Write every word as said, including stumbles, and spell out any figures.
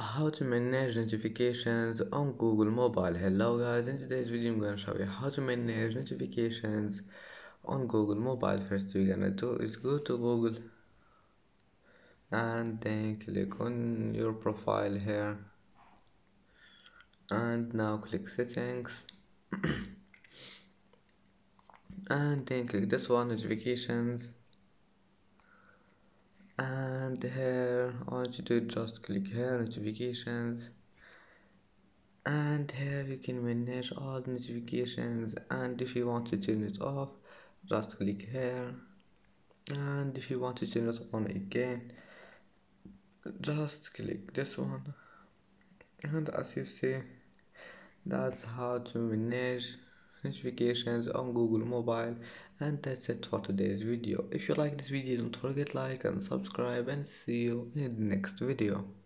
How to manage notifications on Google Mobile. Hello guys, in today's video I'm going to show you how to manage notifications on Google Mobile. First we're going to do is go to Google and then click on your profile here, and now click settings and then click this one, notifications, and here I want you to just click here, notifications, and here you can manage all the notifications. And if you want to turn it off, just click here, and if you want to turn it on again, just click this one. And as you see, that's how to manage notifications on Google Mobile. And that's it for today's video. If you like this video, don't forget like and subscribe, and see you in the next video.